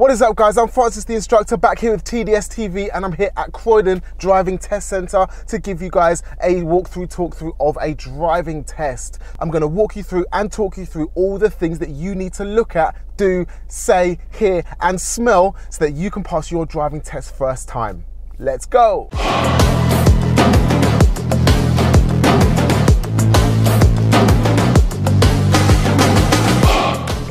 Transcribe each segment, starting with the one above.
What is up, guys? I'm Francis the Instructor, back here with TDS TV, and I'm here at Croydon Driving Test Centre to give you guys a talk through of a driving test. I'm going to walk you through and talk you through all the things that you need to look at, do, say, hear and smell so that you can pass your driving test first time. Let's go!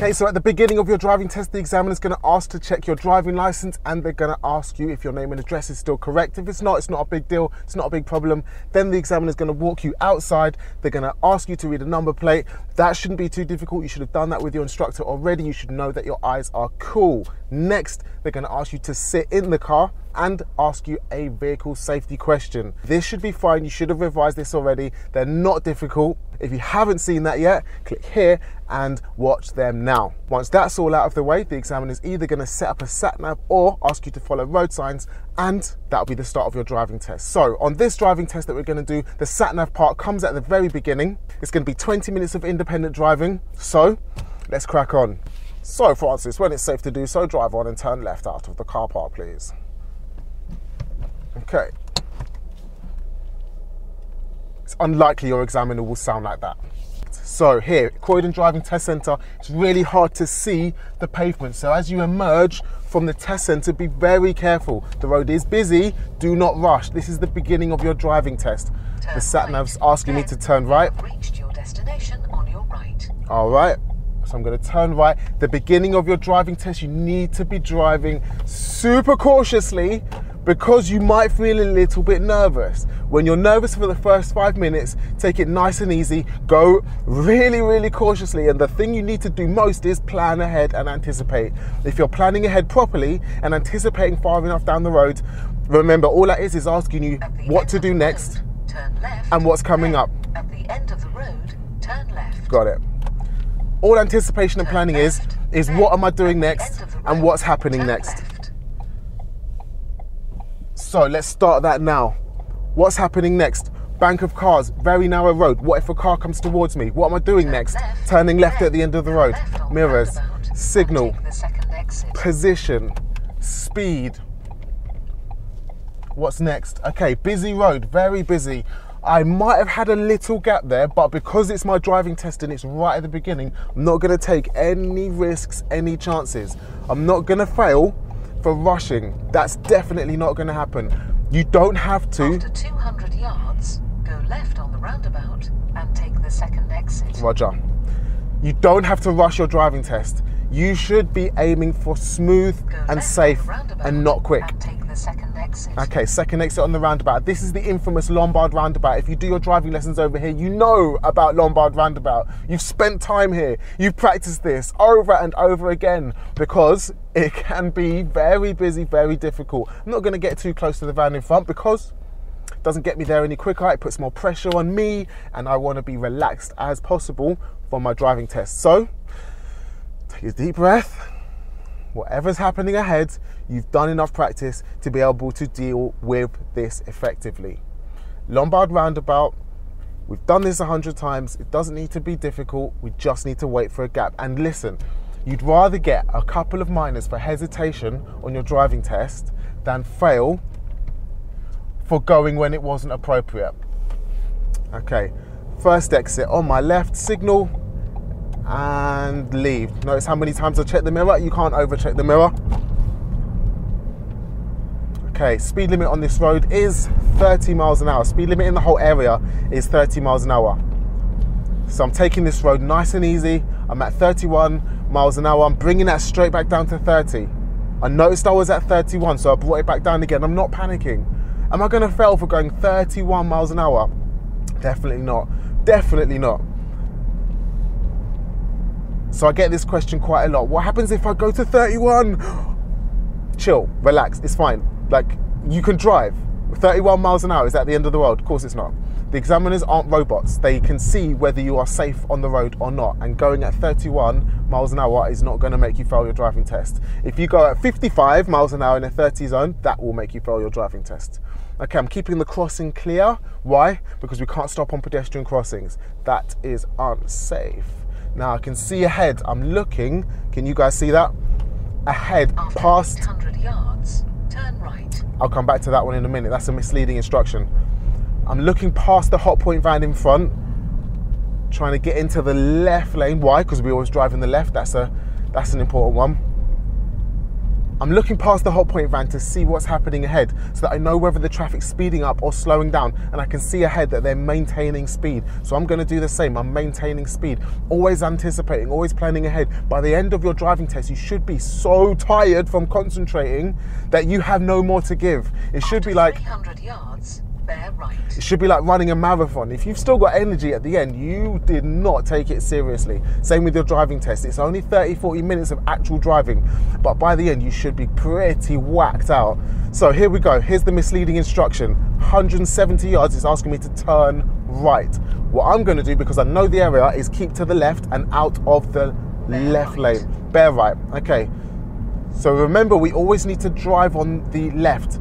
Okay, so at the beginning of your driving test, the examiner is going to ask to check your driving license, and they're going to ask you if your name and address is still correct. If it's not, it's not a big deal, it's not a big problem. Then the examiner is going to walk you outside. They're going to ask you to read a number plate. That shouldn't be too difficult. You should have done that with your instructor already. You should know that your eyes are cool. Next, they're going to ask you to sit in the car and ask you a vehicle safety question. This should be fine. You should have revised this already. They're not difficult. If you haven't seen that yet, click here and watch them now. Once that's all out of the way, the examiner is either going to set up a sat nav or ask you to follow road signs, and that'll be the start of your driving test. So on this driving test that we're going to do, the sat nav part comes at the very beginning. It's going to be 20 minutes of independent driving. So let's crack on. So Francis, when it's safe to do so, drive on and turn left out of the car park, please. Okay. It's unlikely your examiner will sound like that. So here at Croydon Driving Test Centre, it's really hard to see the pavement. So as you emerge from the test centre, be very careful. The road is busy, do not rush. This is the beginning of your driving test. The sat-nav's asking me to turn right. Reached your destination on your right. All right. So I'm going to turn right. The beginning of your driving test, you need to be driving super cautiously, because you might feel a little bit nervous. When you're nervous for the first 5 minutes, take it nice and easy, go really, really cautiously. And the thing you need to do most is plan ahead and anticipate. If you're planning ahead properly and anticipating far enough down the road, remember all that is asking you what to do next and what's coming up. At the end of the road, turn left. Got it. All anticipation and planning is what am I doing next and what's happening next. So let's start that now. What's happening next? Bank of cars, very narrow road. What if a car comes towards me? What am I doing next? Turning left at the end of the road. Mirrors, signal, position, speed. What's next? Okay, busy road, very busy. I might have had a little gap there, but because it's my driving test and it's right at the beginning, I'm not going to take any risks, any chances. I'm not going to fail for rushing. That's definitely not going to happen. You don't have to. After 200 yards, go left on the roundabout and take the second exit. Roger. You don't have to rush your driving test. You should be aiming for smooth and safe and not quick. And take the second exit. Okay, second exit on the roundabout. This is the infamous Lombard roundabout. If you do your driving lessons over here, you know about Lombard roundabout. You've spent time here. You've practiced this over and over again because it can be very busy, very difficult. I'm not going to get too close to the van in front because it doesn't get me there any quicker. It puts more pressure on me, and I want to be relaxed as possible for my driving test. So take a deep breath. Whatever's happening ahead, you've done enough practice to be able to deal with this effectively. Lombard roundabout, we've done this 100 times. It doesn't need to be difficult. We just need to wait for a gap. And listen, you'd rather get a couple of minors for hesitation on your driving test than fail for going when it wasn't appropriate. Okay, first exit on my left, signal, and leave. Notice how many times I check the mirror. You can't over check the mirror. Okay, speed limit on this road is 30 miles an hour. Speed limit in the whole area is 30 miles an hour. So I'm taking this road nice and easy. I'm at 31 miles an hour. I'm bringing that straight back down to 30. I noticed I was at 31, so I brought it back down again. I'm not panicking. Am I going to fail for going 31 miles an hour? Definitely not. Definitely not. So I get this question quite a lot. What happens if I go to 31? Chill, relax, it's fine. Like, you can drive. 31 miles an hour, is that the end of the world? Of course it's not. The examiners aren't robots. They can see whether you are safe on the road or not. And going at 31 miles an hour is not going to make you fail your driving test. If you go at 55 miles an hour in a 30 zone, that will make you fail your driving test. Okay, I'm keeping the crossing clear. Why? Because we can't stop on pedestrian crossings. That is unsafe. Now I can see ahead, I'm looking, can you guys see that? ahead past 800 yards, turn right. I'll come back to that one in a minute. That's a misleading instruction. I'm looking past the Hotpoint van in front, trying to get into the left lane. Why? Because we always drive in the left. That's an important one. I'm looking past the Hotpoint van to see what's happening ahead so that I know whether the traffic's speeding up or slowing down, and I can see ahead that they're maintaining speed. So I'm gonna do the same, I'm maintaining speed. Always anticipating, always planning ahead. By the end of your driving test, you should be so tired from concentrating that you have no more to give. It should be like 300 yards, bear right. It should be like running a marathon. If you've still got energy at the end, you did not take it seriously. Same with your driving test. It's only 30-40 minutes of actual driving, but by the end you should be pretty whacked out. So here we go, here's the misleading instruction. 170 yards is asking me to turn right. What I'm going to do, because I know the area, is keep to the left and out of the left lane. Bear right. Okay, so remember, we always need to drive on the left.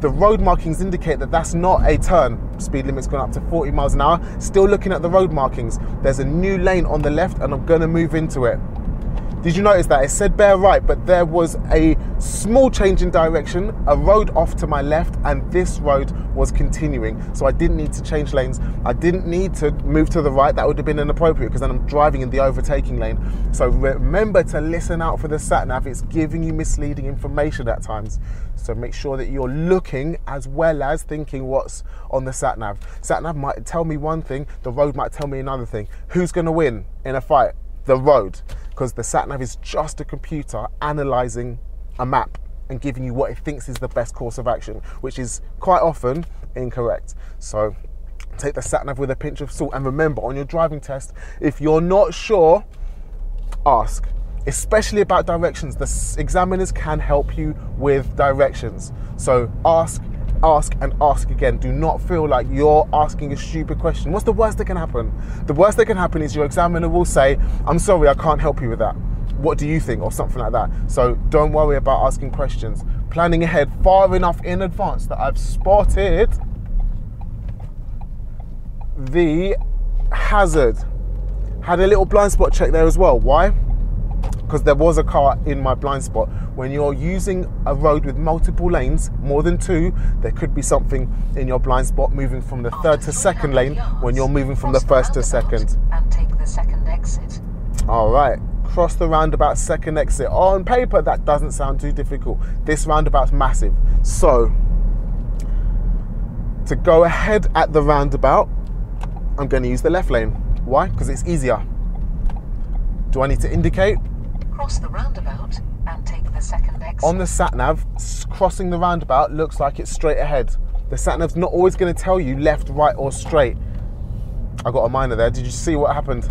The road markings indicate that that's not a turn. Speed limit's gone up to 40 miles an hour. Still looking at the road markings. There's a new lane on the left and I'm gonna move into it. Did you notice that? It said bear right, but there was a small change in direction, a road off to my left, and this road was continuing. So I didn't need to change lanes. I didn't need to move to the right. That would have been inappropriate because then I'm driving in the overtaking lane. So remember to listen out for the sat-nav. It's giving you misleading information at times. So make sure that you're looking as well as thinking what's on the sat-nav. Sat-nav might tell me one thing, the road might tell me another thing. Who's gonna win in a fight? The road, because the sat-nav is just a computer analysing a map and giving you what it thinks is the best course of action, which is quite often incorrect. So take the sat-nav with a pinch of salt, and remember on your driving test, if you're not sure, ask. Especially about directions, the examiners can help you with directions. So ask, ask, and ask again. Do not feel like you're asking a stupid question. What's the worst that can happen? The worst that can happen is your examiner will say, I'm sorry, I can't help you with that. What do you think? Or something like that. So don't worry about asking questions. Planning ahead far enough in advance that I've spotted the hazard. Had a little blind spot check there as well. Why? Because there was a car in my blind spot. When you're using a road with multiple lanes, more than two, there could be something in your blind spot moving from the third to second lane when you're moving from the first to second. And take the second exit. All right, cross the roundabout, second exit. On paper, that doesn't sound too difficult. This roundabout's massive. So, to go ahead at the roundabout, I'm gonna use the left lane. Why? Because it's easier. Do I need to indicate? Cross the roundabout and take the second exit. On the sat-nav, crossing the roundabout looks like it's straight ahead. The sat-nav's not always going to tell you left, right or straight. I got a minor there. Did you see what happened? Take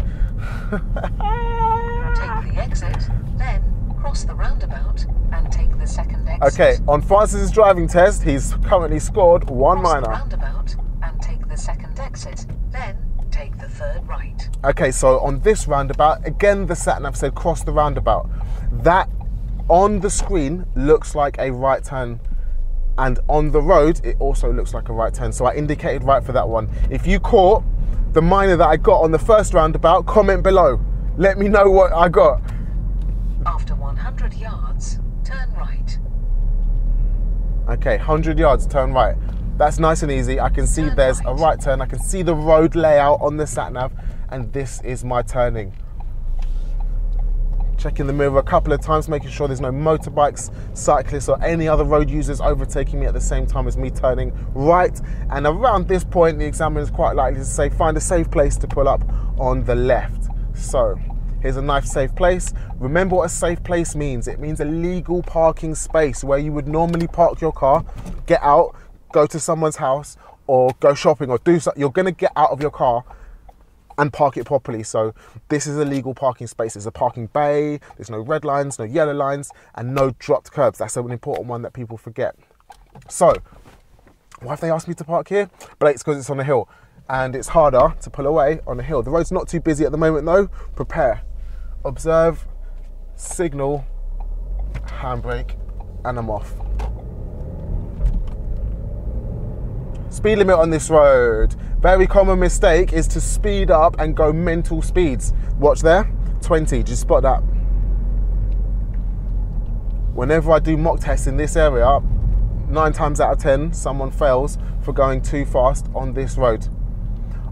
the exit, then cross the roundabout and take the second exit. Okay, on Francis' driving test, he's currently scored one minor. Cross the roundabout and take the second exit, then take the third right. Okay, so on this roundabout, again, the sat-nav said cross the roundabout. That on the screen looks like a right turn, and on the road, it also looks like a right turn. So I indicated right for that one. If you caught the minor that I got on the first roundabout, comment below. Let me know what I got. After 100 yards, turn right. Okay, 100 yards, turn right. That's nice and easy. I can see there's a right turn. I can see the road layout on the sat-nav, and this is my turning. Checking the mirror a couple of times, making sure there's no motorbikes, cyclists or any other road users overtaking me at the same time as me turning right. And around this point, the examiner is quite likely to say, find a safe place to pull up on the left. So here's a nice safe place. Remember what a safe place means. It means a legal parking space where you would normally park your car, get out, go to someone's house or go shopping or do something. You're going to get out of your car and park it properly. So this is a legal parking space. There's a parking bay, there's no red lines, no yellow lines, and no dropped curbs. That's an important one that people forget. So why have they asked me to park here? But it's because it's on a hill and it's harder to pull away on a hill. The road's not too busy at the moment though. Prepare, observe, signal, handbrake, and I'm off. Speed limit on this road. Very common mistake is to speed up and go mental speeds. Watch there, 20, did you spot that? whenever I do mock tests in this area, 9 times out of 10 someone fails for going too fast on this road.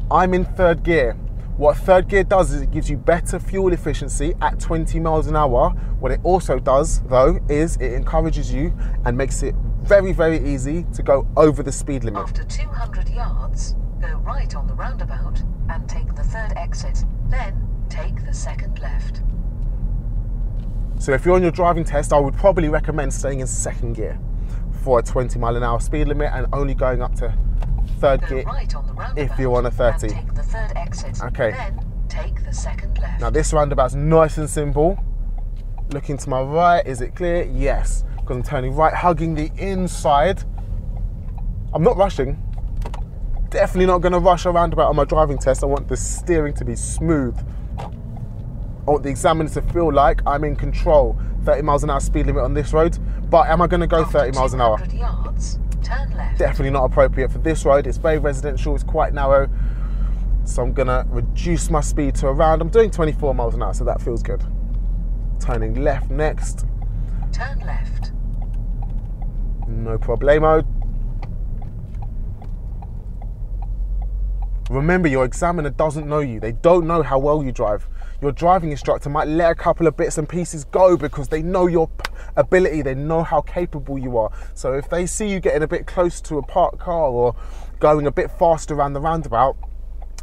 I'm in third gear. What third gear does is it gives you better fuel efficiency at 20 miles an hour. What it also does though is it encourages you and makes it very easy to go over the speed limit. After 200 yards, go right on the roundabout and take the third exit, then take the second left. So if you're on your driving test, I would probably recommend staying in second gear for a 20 mile an hour speed limit and only going up to third gear if you're on a 30. Take the third exit, okay. Then take the second left. Now this roundabout's nice and simple. Looking to my right, is it clear? Yes, because I'm turning right, hugging the inside. I'm not rushing. Definitely not going to rush a roundabout on my driving test. I want the steering to be smooth. I want the examiner to feel like I'm in control. 30 miles an hour speed limit on this road, but am I going to go 30 miles an hour? Yards, turn left. Definitely not appropriate for this road. It's very residential, it's quite narrow, so I'm going to reduce my speed to around, I'm doing 24 miles an hour, so that feels good. Turning left next. Turn left. No problemo. Remember, your examiner doesn't know you. They don't know how well you drive. Your driving instructor might let a couple of bits and pieces go because they know your ability, they know how capable you are. So if they see you getting a bit close to a parked car or going a bit faster around the roundabout,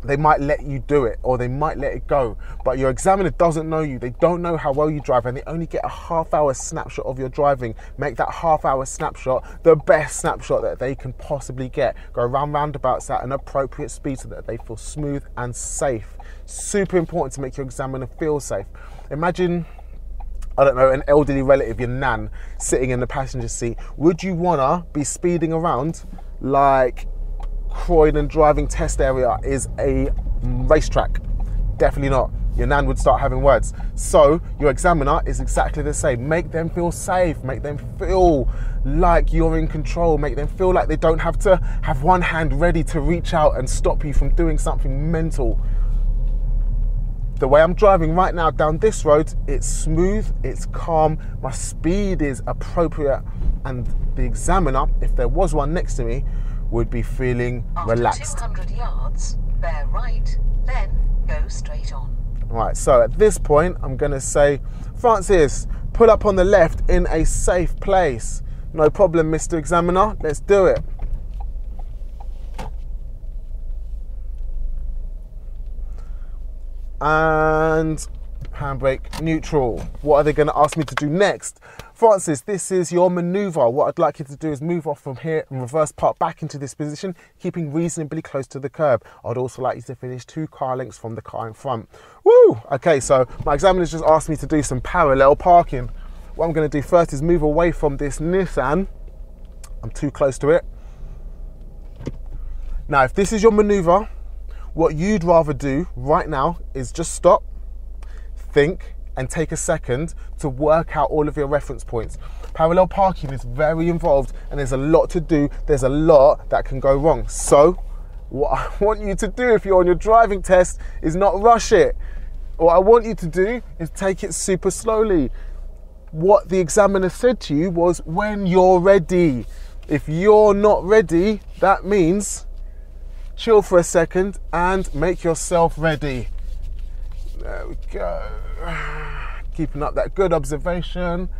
they might let you do it or they might let it go. But your examiner doesn't know you, they don't know how well you drive, and they only get a half-hour snapshot of your driving. Make that half-hour snapshot the best snapshot that they can possibly get. Go around roundabouts at an appropriate speed so that they feel smooth and safe. Super important to make your examiner feel safe. Imagine, I don't know, an elderly relative, your nan, sitting in the passenger seat. Would you wanna be speeding around like Croydon Driving Test area is a racetrack? Definitely not. Your nan would start having words. So your examiner is exactly the same. Make them feel safe, make them feel like you're in control, make them feel like they don't have to have one hand ready to reach out and stop you from doing something mental. The way I'm driving right now down this road, it's smooth, it's calm, my speed is appropriate, and the examiner, if there was one next to me, would be feeling relaxed. After 200 yards, bear right, then go straight on. Right, so at this point, I'm gonna say, Francis, put up on the left in a safe place. No problem, Mr. Examiner, let's do it. And handbrake neutral. What are they going to ask me to do next? Francis, this is your maneuver. What I'd like you to do is move off from here and reverse park back into this position, keeping reasonably close to the curb. I'd also like you to finish 2 car lengths from the car in front. Woo! Okay, so my examiner's just asked me to do some parallel parking. What I'm going to do first is move away from this Nissan. I'm too close to it. Now, if this is your maneuver, what you'd rather do right now is just stop, think, and take a second to work out all of your reference points. Parallel parking is very involved and there's a lot to do. There's a lot that can go wrong. So what I want you to do if you're on your driving test is not rush it. What I want you to do is take it super slowly. What the examiner said to you was when you're ready. If you're not ready, that means chill for a second and make yourself ready. There we go. Keeping up that good observation.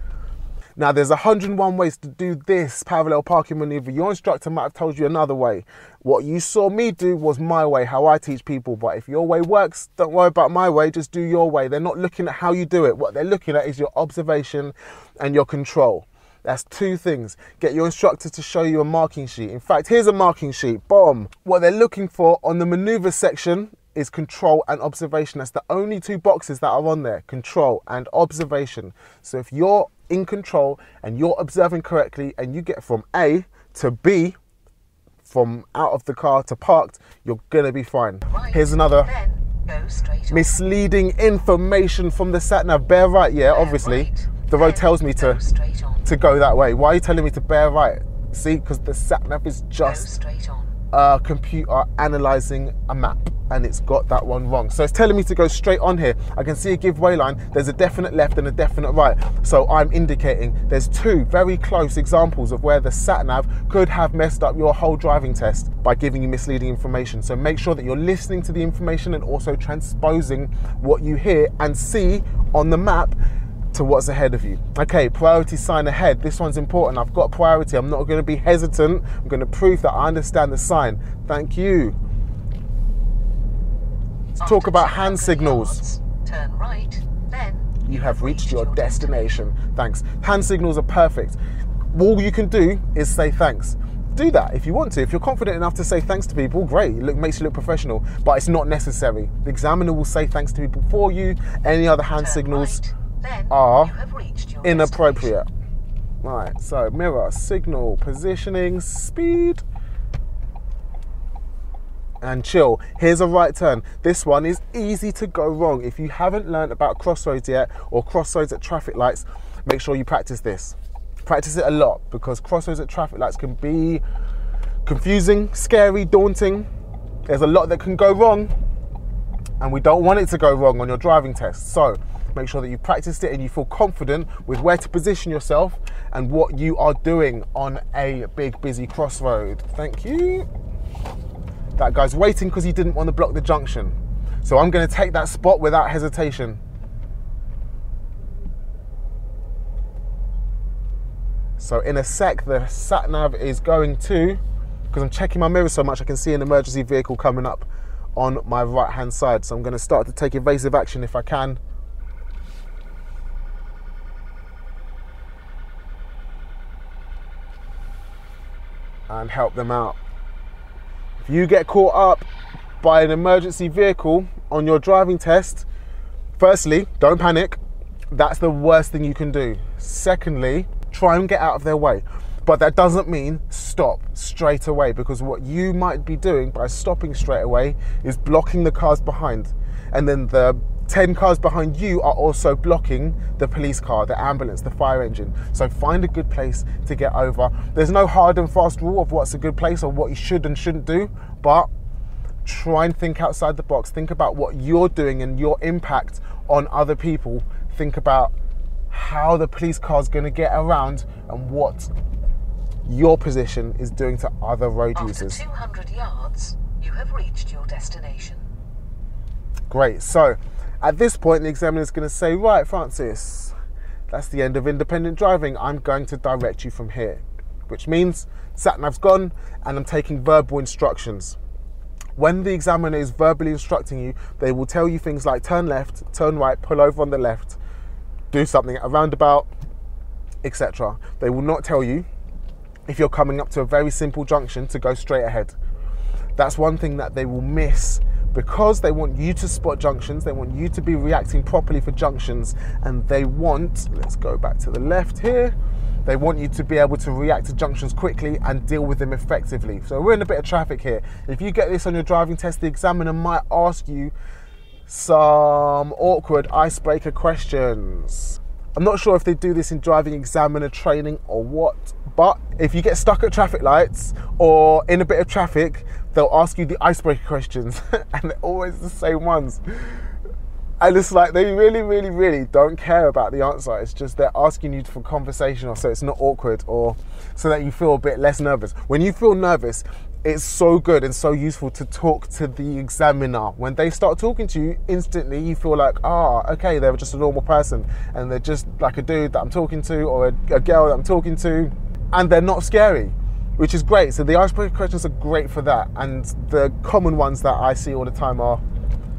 Now there's 101 ways to do this parallel parking maneuver. Your instructor might have told you another way. What you saw me do was my way, how I teach people. But if your way works, don't worry about my way, just do your way. They're not looking at how you do it. What they're looking at is your observation and your control. That's 2 things. Get your instructor to show you a marking sheet. In fact, here's a marking sheet, boom. What they're looking for on the maneuver section is control and observation. That's the only 2 boxes that are on there, control and observation. So if you're in control and you're observing correctly and you get from A to B, from out of the car to parked, you're gonna be fine. Here's another misleading information from the sat nav. Bear right, yeah, obviously. The road tells me to go that way. Why are you telling me to bear right? See, because the sat nav is just computer analysing a map, and it's got that one wrong. So it's telling me to go straight on here. I can see a giveaway line. There's a definite left and a definite right. So I'm indicating there's two very close examples of where the sat-nav could have messed up your whole driving test by giving you misleading information. So make sure that you're listening to the information and also transposing what you hear and see on the map to what's ahead of you. Okay, priority sign ahead. This one's important. I've got priority. I'm not going to be hesitant. I'm going to prove that I understand the sign. Thank you. Talk about hand signals. Turn right, then you have reached your destination. Thanks. Hand signals are perfect. All you can do is say thanks. Do that if you want to. If you're confident enough to say thanks to people, great. It makes you look professional, but it's not necessary. The examiner will say thanks to people for you. Any other hand signals are inappropriate. Right, so mirror, signal, positioning, speed, and chill. Here's a right turn. This one is easy to go wrong. If you haven't learned about crossroads yet, or crossroads at traffic lights, make sure you practice this. Practice it a lot, because crossroads at traffic lights can be confusing, scary, daunting. There's a lot that can go wrong, and we don't want it to go wrong on your driving test. So make sure that you practiced it and you feel confident with where to position yourself and what you are doing on a big, busy crossroad. Thank you. That guy's waiting because he didn't want to block the junction. So I'm going to take that spot without hesitation. So in a sec, the sat-nav is going to, because I'm checking my mirror so much, I can see an emergency vehicle coming up on my right-hand side. So I'm going to start to take evasive action if I can. And help them out. If you get caught up by an emergency vehicle on your driving test, firstly, don't panic. That's the worst thing you can do. Secondly, try and get out of their way. But that doesn't mean stop straight away, because what you might be doing by stopping straight away is blocking the cars behind. And then the 10 cars behind you are also blocking the police car, the ambulance, the fire engine. So find a good place to get over. There's no hard and fast rule of what's a good place or what you should and shouldn't do, but try and think outside the box. Think about what you're doing and your impact on other people. Think about how the police car's gonna get around and what your position is doing to other road users. After 200 yards, you have reached your destination. Great, so at this point, the examiner is going to say, right, Francis, that's the end of independent driving. I'm going to direct you from here, which means sat-nav's gone and I'm taking verbal instructions. When the examiner is verbally instructing you, they will tell you things like turn left, turn right, pull over on the left, do something at a roundabout, etc. They will not tell you if you're coming up to a very simple junction to go straight ahead. That's one thing that they will miss, because they want you to spot junctions, they want you to be reacting properly for junctions, and they want, let's go back to the left here, they want you to be able to react to junctions quickly and deal with them effectively. So we're in a bit of traffic here. If you get this on your driving test, the examiner might ask you some awkward icebreaker questions. I'm not sure if they do this in driving examiner training or what, but if you get stuck at traffic lights or in a bit of traffic, they'll ask you the icebreaker questions and they're always the same ones. And it's like they really, really, really don't care about the answer. It's just they're asking you for conversation, or so it's not awkward, or so that you feel a bit less nervous. When you feel nervous, it's so good and so useful to talk to the examiner. When they start talking to you, instantly you feel like, ah, okay, they're just a normal person and they're just like a dude that I'm talking to, or a girl that I'm talking to, and they're not scary, which is great. So the icebreaker questions are great for that. And the common ones that I see all the time are,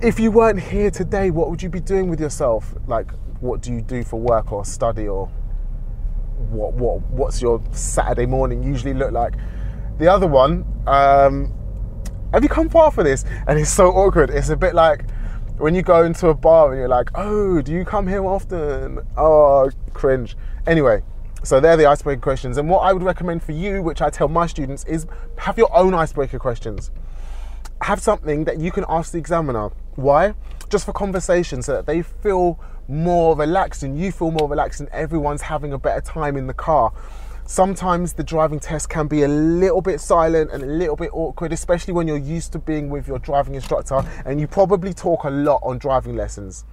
if you weren't here today, what would you be doing with yourself? Like, what do you do for work or study, or what's your Saturday morning usually look like? The other one, have you come far for this? And it's so awkward. It's a bit like when you go into a bar and you're like, oh, do you come here often? Oh, cringe. Anyway, so they're the icebreaker questions. And what I would recommend for you, which I tell my students, is have your own icebreaker questions. Have something that you can ask the examiner. Why? Just for conversation, so that they feel more relaxed and you feel more relaxed and everyone's having a better time in the car. Sometimes the driving test can be a little bit silent and a little bit awkward, especially when you're used to being with your driving instructor and you probably talk a lot on driving lessons.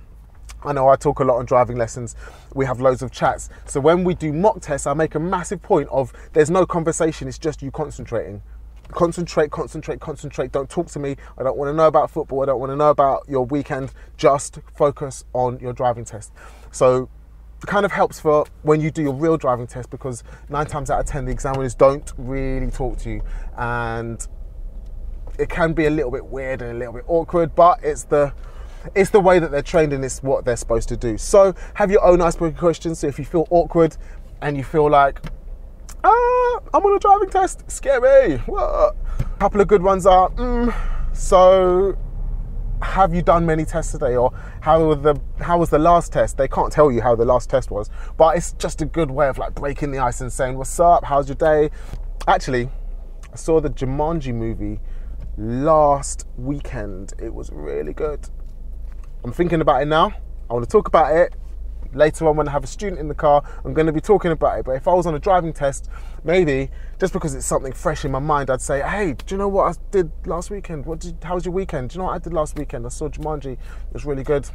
I know I talk a lot on driving lessons, we have loads of chats. So when we do mock tests, I make a massive point of there's no conversation, it's just you concentrating. Concentrate, concentrate, concentrate, don't talk to me, I don't want to know about football, I don't want to know about your weekend, just focus on your driving test. So it kind of helps for when you do your real driving test, because 9 times out of 10 the examiners don't really talk to you, and it can be a little bit weird and a little bit awkward, but it's the way that they're trained and it's what they're supposed to do. So have your own icebreaker questions. So if you feel awkward and you feel like, I'm on a driving test, scary, what? A couple of good ones are, so have you done many tests today? Or how was the last test? They can't tell you how the last test was, but it's just a good way of like breaking the ice and saying, what's up, how's your day? Actually, I saw the Jumanji movie last weekend. It was really good. I'm thinking about it now. I want to talk about it later on when I have a student in the car. I'm going to be talking about it. But if I was on a driving test, maybe just because it's something fresh in my mind, I'd say, hey, do you know what I did last weekend? How was your weekend? Do you know what I did last weekend? I saw Jumanji. It was really good.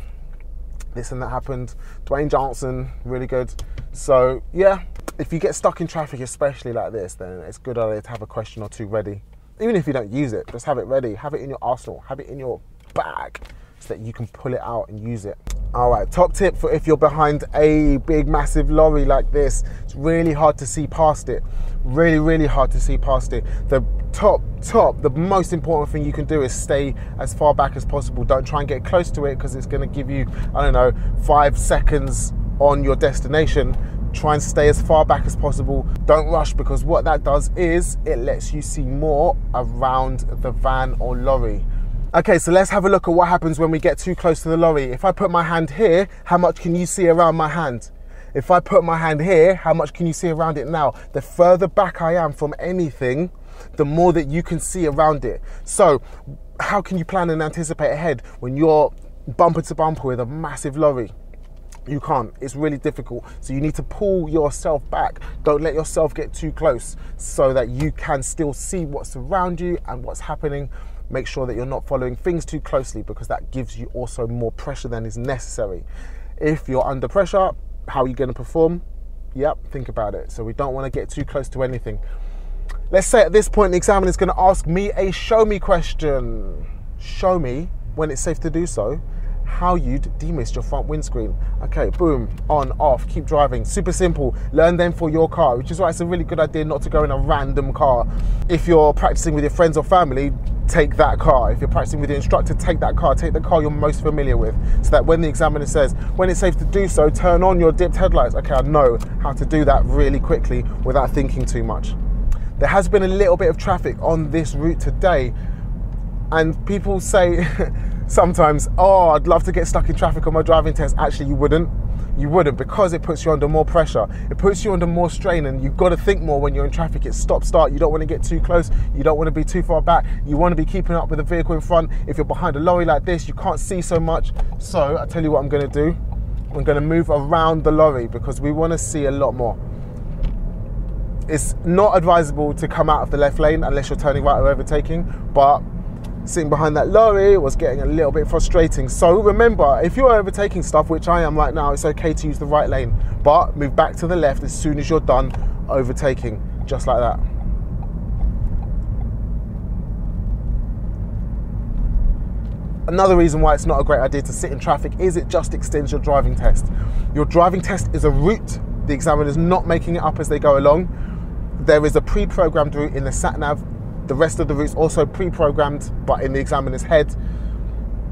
This and that happened. Dwayne Johnson, really good. So yeah, if you get stuck in traffic, especially like this, then it's a good idea to have a question or two ready. Even if you don't use it, just have it ready. Have it in your arsenal. Have it in your bag, so that you can pull it out and use it. All right, top tip for if you're behind a big, massive lorry like this, it's really hard to see past it. Really, really hard to see past it. The the most important thing you can do is stay as far back as possible. Don't try and get close to it, because it's gonna give you, I don't know, 5 seconds on your destination. Try and stay as far back as possible. Don't rush, because what that does is it lets you see more around the van or lorry. Okay, so let's have a look at what happens when we get too close to the lorry. If I put my hand here, how much can you see around my hand? If I put my hand here, how much can you see around it now? The further back I am from anything, the more that you can see around it. So how can you plan and anticipate ahead when you're bumper to bumper with a massive lorry? You can't, it's really difficult. So you need to pull yourself back. Don't let yourself get too close, so that you can still see what's around you and what's happening. Make sure that you're not following things too closely, because that gives you also more pressure than is necessary. If you're under pressure, how are you going to perform? Yep, think about it. So we don't want to get too close to anything. Let's say at this point the examiner is going to ask me a show me question. Show me, when it's safe to do so, how you'd demist your front windscreen. Okay, boom, on, off, keep driving. Super simple. Learn them for your car, which is why it's a really good idea not to go in a random car. If you're practicing with your friends or family, take that car. If you're practicing with your instructor, take that car. Take the car you're most familiar with, so that when the examiner says, when it's safe to do so, turn on your dipped headlights. Okay, I know how to do that really quickly without thinking too much. There has been a little bit of traffic on this route today, and people say sometimes, oh, I'd love to get stuck in traffic on my driving test. Actually, you wouldn't. You wouldn't, because it puts you under more pressure. It puts you under more strain, and you've got to think more when you're in traffic. It's stop, start. You don't want to get too close. You don't want to be too far back. You want to be keeping up with the vehicle in front. If you're behind a lorry like this, you can't see so much. So I tell you what I'm going to do. I'm going to move around the lorry, because we want to see a lot more. It's not advisable to come out of the left lane unless you're turning right or overtaking, but sitting behind that lorry was getting a little bit frustrating. So remember, if you're overtaking stuff, which I am right now, it's okay to use the right lane, but move back to the left as soon as you're done overtaking, just like that. Another reason why it's not a great idea to sit in traffic is it just extends your driving test. Your driving test is a route. The examiner's not making it up as they go along. There is a pre-programmed route in the sat-nav. The rest of the route's also pre-programmed, but in the examiner's head.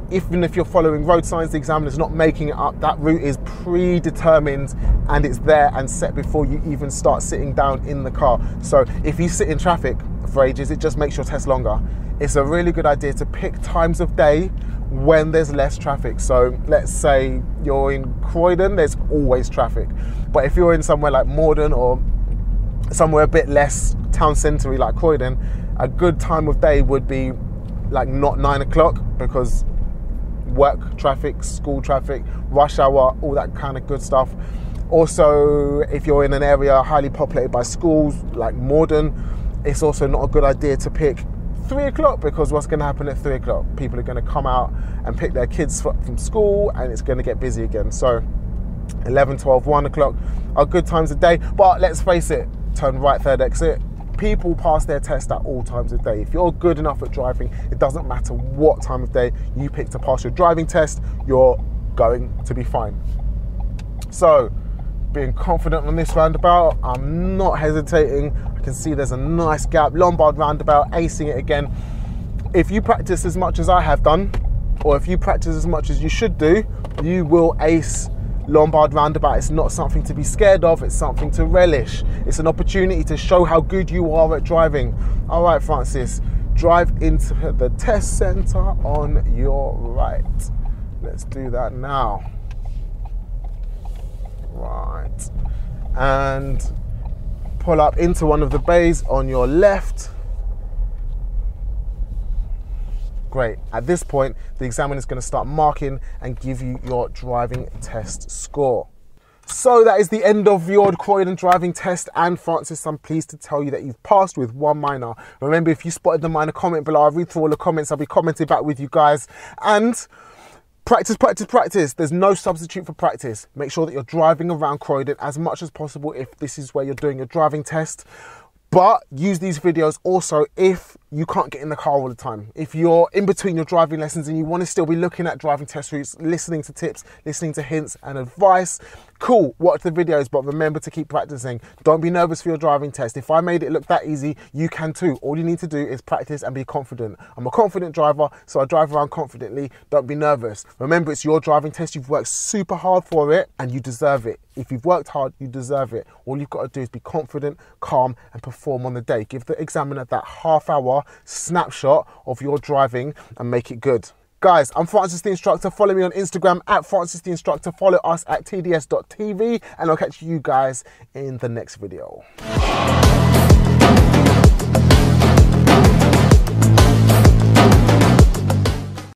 Even if you're following road signs, the examiner's not making it up. That route is predetermined, and it's there and set before you even start sitting down in the car. So if you sit in traffic for ages, it just makes your test longer. It's a really good idea to pick times of day when there's less traffic. So let's say you're in Croydon, there's always traffic. But if you're in somewhere like Morden or somewhere a bit less town centre-y like Croydon, a good time of day would be like not 9 o'clock, because work traffic, school traffic, rush hour, all that kind of good stuff. Also, if you're in an area highly populated by schools like Morden, it's also not a good idea to pick 3 o'clock, because what's going to happen at 3 o'clock? People are going to come out and pick their kids from school, and it's going to get busy again. So 11, 12, 1 o'clock are good times of day. But let's face it, turn right, third exit. People pass their test at all times of day. If you're good enough at driving, it doesn't matter what time of day you pick to pass your driving test, you're going to be fine. So, being confident on this roundabout, I'm not hesitating. I can see there's a nice gap. Lombard roundabout, acing it again. If you practice as much as I have done, or if you practice as much as you should do, you will ace Lombard roundabout. It's not something to be scared of, it's something to relish. It's an opportunity to show how good you are at driving. All right, Francis, drive into the test centre on your right. Let's do that now. Right, and pull up into one of the bays on your left. Great. At this point, the examiner is going to start marking and give you your driving test score. So that is the end of your Croydon driving test. And Francis, I'm pleased to tell you that you've passed with one minor. Remember, if you spotted the minor, comment below. I'll read through all the comments. I'll be commenting back with you guys. And practice, practice, practice. There's no substitute for practice. Make sure that you're driving around Croydon as much as possible if this is where you're doing your driving test. But use these videos also if you can't get in the car all the time. If you're in between your driving lessons and you want to still be looking at driving test routes, listening to tips, listening to hints and advice, cool, watch the videos, but remember to keep practicing. Don't be nervous for your driving test. If I made it look that easy, you can too. All you need to do is practice and be confident. I'm a confident driver, so I drive around confidently. Don't be nervous. Remember, it's your driving test. You've worked super hard for it and you deserve it. If you've worked hard, you deserve it. All you've got to do is be confident, calm, and perform on the day. Give the examiner that half-hour snapshot of your driving and make it good. Guys, I'm Francis the Instructor. Follow me on Instagram at Francis the Instructor. Follow us at TDS.TV, and I'll catch you guys in the next video.